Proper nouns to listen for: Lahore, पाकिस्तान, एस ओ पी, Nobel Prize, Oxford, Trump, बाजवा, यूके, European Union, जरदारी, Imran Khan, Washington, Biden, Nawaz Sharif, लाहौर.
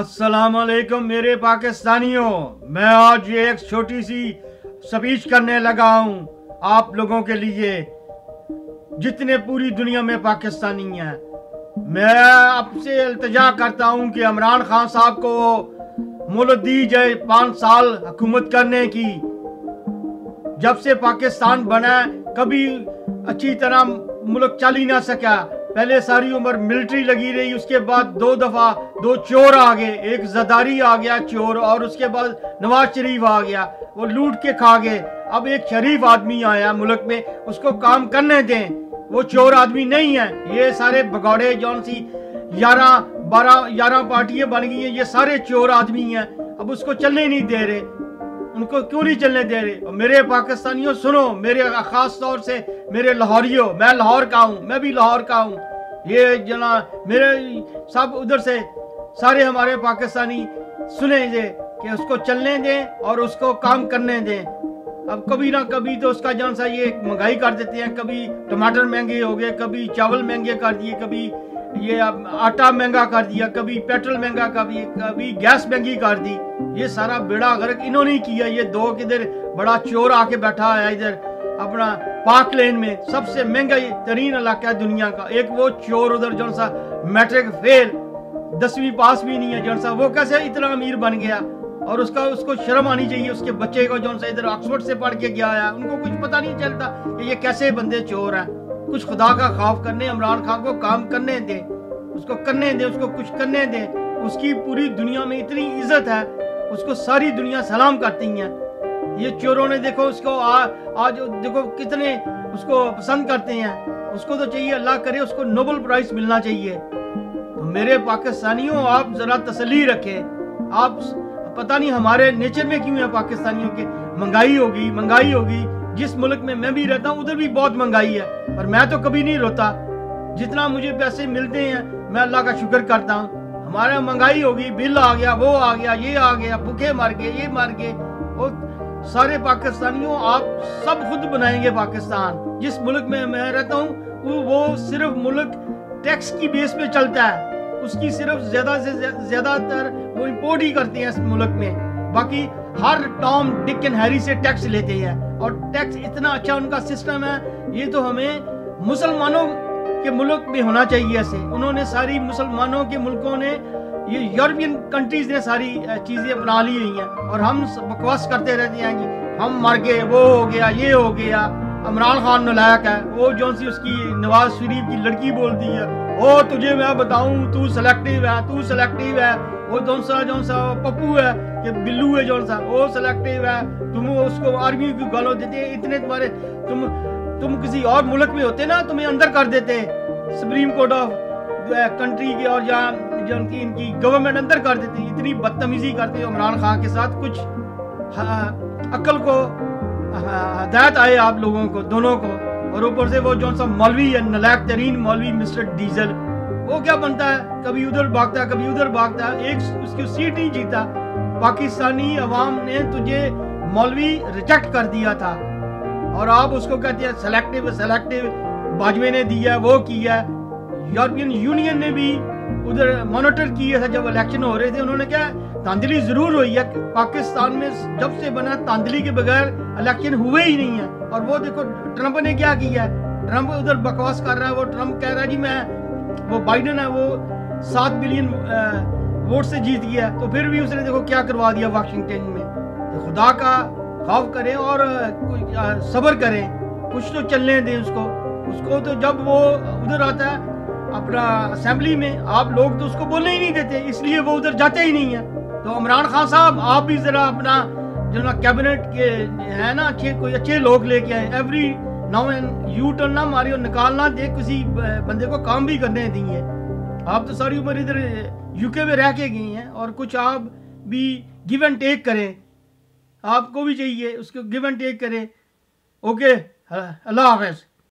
अस्सलाम वालेकुम मेरे पाकिस्तानियों, मैं आज ये एक छोटी सी स्पीच करने लगा हूँ आप लोगों के लिए जितने पूरी दुनिया में पाकिस्तानी हैं। मैं आपसे इल्तिजा करता हूँ कि इमरान खान साहब को मोहलत दी जाए 5 साल हुकूमत करने की। जब से पाकिस्तान बना कभी अच्छी तरह मुल्क चल ही ना सका। पहले सारी उम्र मिलिट्री लगी रही, उसके बाद 2 दफ़ा 2 चोर आ गए, एक जरदारी आ गया चोर और उसके बाद नवाज शरीफ आ गया, वो लूट के खा गए। अब एक शरीफ आदमी आया मुल्क में, उसको काम करने दें, वो चोर आदमी नहीं है। ये सारे भगौड़े जौन सी 11-12 पार्टियां बन गई हैं, ये सारे चोर आदमी हैं। अब उसको चलने नहीं दे रहे, उनको क्यों नहीं चलने दे रहे? और मेरे पाकिस्तानियों सुनो, मेरे खास तौर से मेरे लाहौरियों, मैं लाहौर का हूँ, मैं भी लाहौर का हूँ। ये जना मेरे सब उधर से सारे हमारे पाकिस्तानी सुने ये कि उसको चलने दें और उसको काम करने दें। अब कभी ना कभी तो उसका जान सा ये महंगाई कर देते हैं, कभी टमाटर महंगे हो गए, कभी चावल महंगे कर दिए, कभी ये आटा महंगा कर दिया, कभी पेट्रोल महंगा, कभी गैस महंगी कर दी। ये सारा बेड़ा गर्क इन्होंने किया। ये दो किधर बड़ा चोर आके बैठा है इधर अपना पाक लेन में, सबसे महंगा तरीन इलाका है दुनिया का। एक वो चोर उधर जो सा मैट्रिक फेल 10वीं पास भी नहीं है जो सा, वो कैसे इतना अमीर बन गया? और उसको शर्म आनी चाहिए। उसके बच्चे को जो सा इधर ऑक्सफोर्ड से पढ़ के गया है, उनको कुछ पता नहीं चलता कि ये कैसे बंदे चोर हैं। कुछ खुदा का खौफ करने, इमरान खान को काम करने दे, उसको करने दे, उसको कुछ करने दे। उसकी पूरी दुनिया में इतनी इज्जत है, उसको सारी दुनिया सलाम करती है। ये चोरों ने देखो उसको आज देखो कितने उसको पसंद करते हैं। उसको तो चाहिए, अल्लाह करे उसको नोबेल प्राइज मिलना चाहिए। तो मेरे पाकिस्तानियों आप जरा तसल्ली रखें। आप पता नहीं हमारे नेचर में क्यों है पाकिस्तानियों के, महंगाई होगी। जिस मुल्क में मैं भी रहता हूँ उधर भी बहुत महंगाई है, पर मैं तो कभी नहीं रोता। जितना मुझे पैसे मिलते हैं मैं अल्लाह का शुक्र करता हूँ। हमारे महंगाई होगी, बिल आ गया, वो आ गया, ये आ गया, भूखे मर गए, ये मर गए। और सारे पाकिस्तानियों आप सब खुद बनाएंगे पाकिस्तान। जिस मुल्क में मैं रहता हूँ वो सिर्फ मुल्क टैक्स की बेस पे चलता है, उसकी सिर्फ ज्यादा से ज्यादातर वो इम्पोर्ट ही करते हैं इस मुल्क में। बाकी हर टॉम डिक एंड हैरी से टैक्स लेते हैं, और टैक्स इतना अच्छा उनका सिस्टम है। ये तो हमें मुसलमानों के मुल्क में होना चाहिए ऐसे। उन्होंने सारी मुसलमानों के मुल्कों ने, ये यूरोपियन कंट्रीज ने सारी चीज़ें अपना ली हुई हैं, और हम बकवास करते रहते हैं कि हम मर गए, वो हो गया, ये हो गया। इमरान खान नालायक है, वो जो सी उसकी नवाज शरीफ की लड़की बोलती है, ओ तुझे मैं बताऊँ, तू सेलेक्टिव है, तू सेलेक्टिव है। वो जो सा पप्पू है कि बिल्लू है जो सा, वो सेलेक्टिव है। तुम उसको आर्मी की गालों देते हैं, इतने तुम्हारे तुम किसी और मुल्क में होते ना तुम्हें अंदर कर देते। सुप्रीम कोर्ट ऑफ कंट्री के और जहाँ जो इनकी गवर्नमेंट अंदर कर देती। इतनी बदतमीजी करते हो इमरान खान के साथ। कुछ अक्ल को हदायत आए आप लोगों को, दोनों को। और ऊपर से वो जो सा मौलवी है, नालायक तरीन मौलवी मिस्टर डीजल, वो क्या बनता है, कभी उधर भागता कभी उधर भागता, एक उसकी सीट नहीं जीता। पाकिस्तानी अवाम ने तुझे मौलवी रिजेक्ट कर दिया था, और आप उसको कहते हैं सेलेक्टिव। बाजवे ने दिया, वो किया। यूरोपियन यूनियन ने भी उधर मॉनिटर किया था जब इलेक्शन हो रहे थे। उन्होंने क्या धांधली जरूर हुई है पाकिस्तान में, जब से बना धांधली के बगैर इलेक्शन हुए ही नहीं है। और वो देखो ट्रंप ने क्या किया, ट्रंप उधर बकवास कर रहा है। वो ट्रंप कह रहा है जी मैं, वो बाइडन है वो 7 बिलियन वोट से जीत गया, तो फिर भी उसने देखो क्या करवा दिया वाशिंगटन में। तो खुदा का खौफ करें और सब्र करें, कुछ तो चलने दें उसको। उसको तो जब वो उधर आता है अपना असेंबली में, आप लोग तो उसको बोलने ही नहीं देते, इसलिए वो उधर जाते ही नहीं है। तो इमरान खान साहब आप भी ज़रा अपना जो ना कैबिनेट के है ना अच्छे, कोई अच्छे लोग लेके आए। Every now and you turn ना मारियो, निकालना दे, किसी बंदे को काम भी करने दिए। आप तो सारी उम्र इधर यूके में रह के गई हैं, और कुछ आप भी गिव एंड टेक करें, आपको भी चाहिए उसको गिव एंड टेक करें। ओके, अल्लाह हाफिज़।